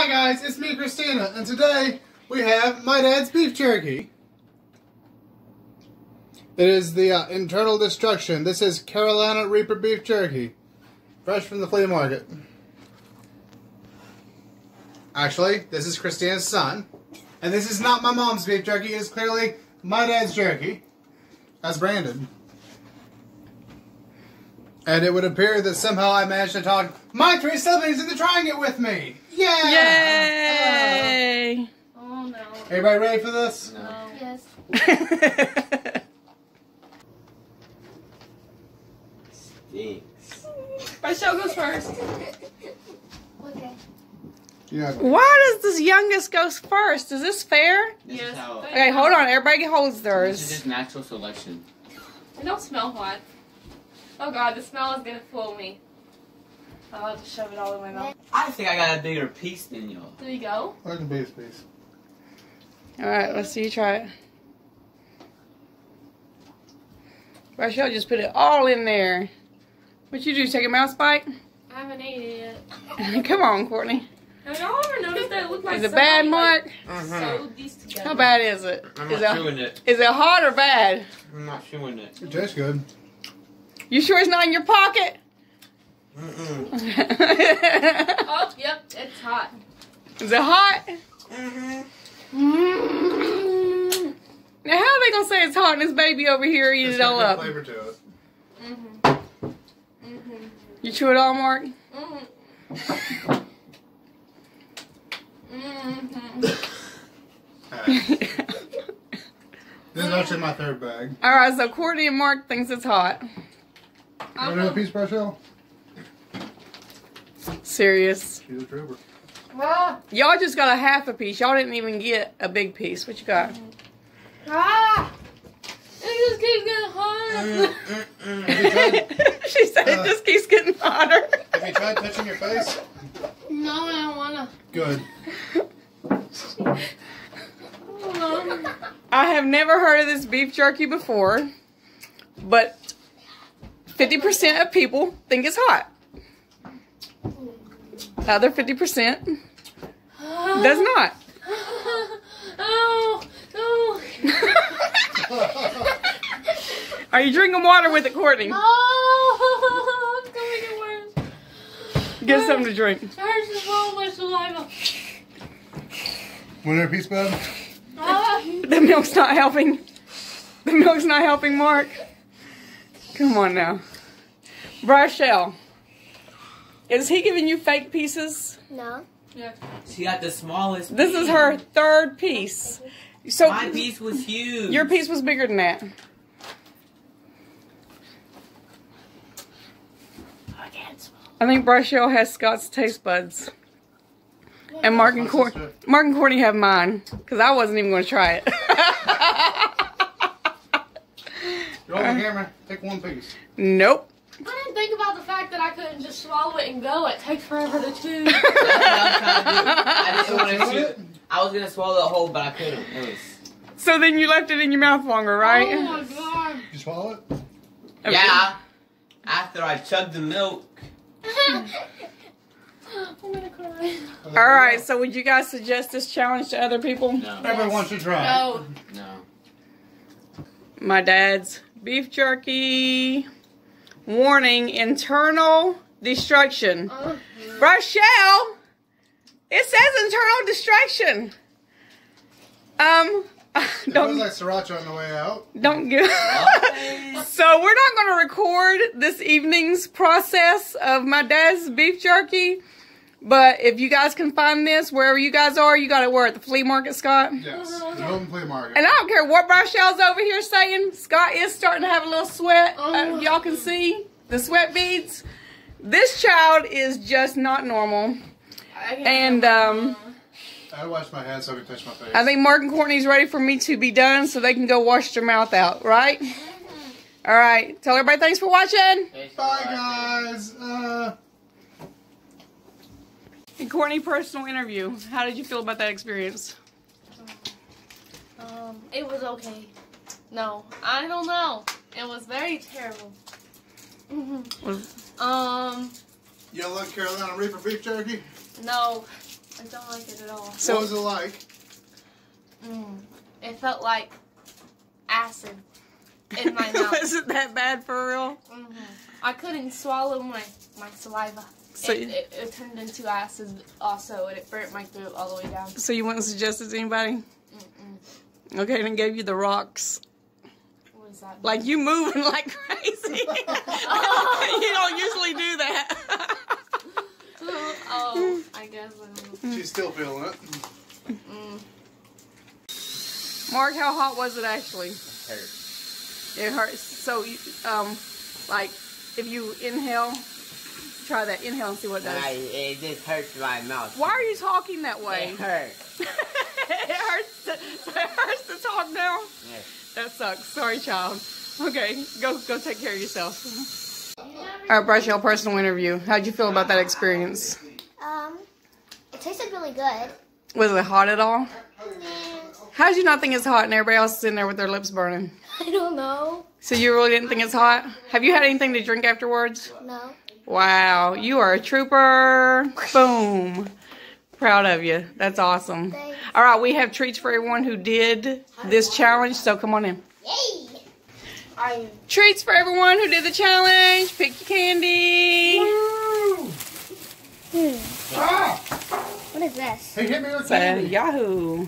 Hi guys, it's me Christina, and today we have my dad's beef jerky. It is the internal destruction. This is Carolina Reaper beef jerky, fresh from the flea market. Actually, this is Christina's son, and this is not my mom's beef jerky. It is clearly my dad's jerky, as branded. And it would appear that somehow I managed to talk my three siblings into trying it with me. Yeah! Yay! Oh no. Everybody ready for this? No. Yes. Stinks. Michelle goes first. Okay. Yeah. Why does this youngest go first? Is this fair? Yes. Okay, hold on. Everybody holds theirs. This is just natural selection. I don't smell hot. Oh god, the smell is gonna fool me. I'll just shove it all in my mouth. I think I got a bigger piece than y'all. There you go. Where's the biggest piece? Alright, let's see you try it. Rachel, just put it all in there. What you do, take a mouse bite? I haven't eaten it yet. Come on, Courtney. Have y'all ever noticed that it looked like is it bad, Mark? Like, sewed these together. How bad is it? I'm not chewing it. Is it hot or bad? I'm not chewing it. It tastes good. You sure it's not in your pocket? Mm-mm. Oh, yep, it's hot. Is it hot? Mm-hmm. Mm-hmm. Now, how are they going to say it's hot and this baby over here eats it all up? There's no flavor to it. Mm-hmm. Mm-hmm. You chew it all, Mark? Mm-hmm. Mm-hmm. This is actually my third bag. All right, so Courtney and Mark thinks it's hot. You want another piece, Rochelle? Serious. She's a trooper. Ah. Y'all just got a half a piece. Y'all didn't even get a big piece. What you got? Ah! It just keeps getting hotter. She said it just keeps getting hotter. Have you tried touching your face? No, I don't wanna. Good. I have never heard of this beef jerky before, but 50% of people think it's hot. The other 50% does not. Oh, no. Are you drinking water with it, Courtney? Oh, it's going to get worse. Get something to drink. It hurts so much saliva. Want another piece, bud? The milk's not helping. The milk's not helping, Mark. Come on now. Rochelle, is he giving you fake pieces? No. Yeah. She got the smallest piece. This is her third piece. So my piece was huge. Your piece was bigger than that. I can't smell. I think Rochelle has Scott's taste buds. And Mark and Courtney have mine. Because I wasn't even going to try it. Roll the camera. Take one piece. Nope. I didn't think about the fact that I couldn't just swallow it and go. It takes forever to chew. That's what I was trying to do. I didn't want to chew. I was going to swallow the whole, but I couldn't. So then you left it in your mouth longer, right? Oh my god. Did you swallow it? Okay. Yeah. After I chugged the milk. I'm gonna cry. Alright, so would you guys suggest this challenge to other people? No. Everyone wants to try. No. No. My dad's beef jerky. Warning, internal destruction. Rochelle! It says internal destruction. Don't like sriracha on the way out. Don't give. So we're not going to record this evening's process of my dad's beef jerky, but if you guys can find this wherever you guys are, you got it where at the flea market, Scott. Yes, the Golden Flea Market. And I don't care what Rochelle's over here saying. Scott is starting to have a little sweat. Y'all can see the sweat beads. This child is just not normal, and I wash my hands so I can touch my face. I think Mark and Courtney's ready for me to be done so they can go wash their mouth out, right? All right. Tell everybody thanks for watching. Thanks for watching. Bye, guys. And Courtney, personal interview. How did you feel about that experience? It was okay. No, I don't know. It was very terrible. You look Carolina Reaper beef jerky? No. I don't like it at all. So what was it like? It felt like acid in my mouth. Was it that bad for real? Mm-hmm. I couldn't swallow my saliva. So it turned into acid also, and it burnt my throat all the way down. So you wouldn't suggest it to anybody? Mm-mm. Okay, then gave you the rocks. What does that mean? Like you moving like crazy. Oh. You don't usually do that. Oh, I guess I'm... She's still feeling it. Mm. Mark, how hot was it actually? It hurts. It hurts. So, like, if you inhale, try that. Inhale and see what it does. It just hurts my mouth. Why are you talking that way? It hurts. It hurts to talk now? Yes. That sucks. Sorry, child. Okay, go take care of yourself. All right, Brashell, personal interview. How'd you feel about that experience? It tasted really good. Was it hot at all? How'd you not think it's hot and everybody else is in there with their lips burning? I don't know. So you really didn't think it's hot? Have you had anything to drink afterwards? No. Wow, you are a trooper. Boom. Proud of you. That's awesome. Thanks. All right, we have treats for everyone who did this challenge, so come on in. Yay! Treats for everyone who did the challenge. Pick your candy. Woo. Ah. What is this? Hey, hit me with candy. Yahoo.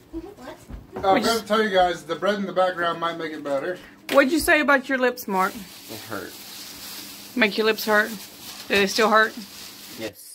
What? I'm going to tell you guys, the bread in the background might make it better. What'd you say about your lips, Mark? It hurt. Make your lips hurt? Do they still hurt? Yes.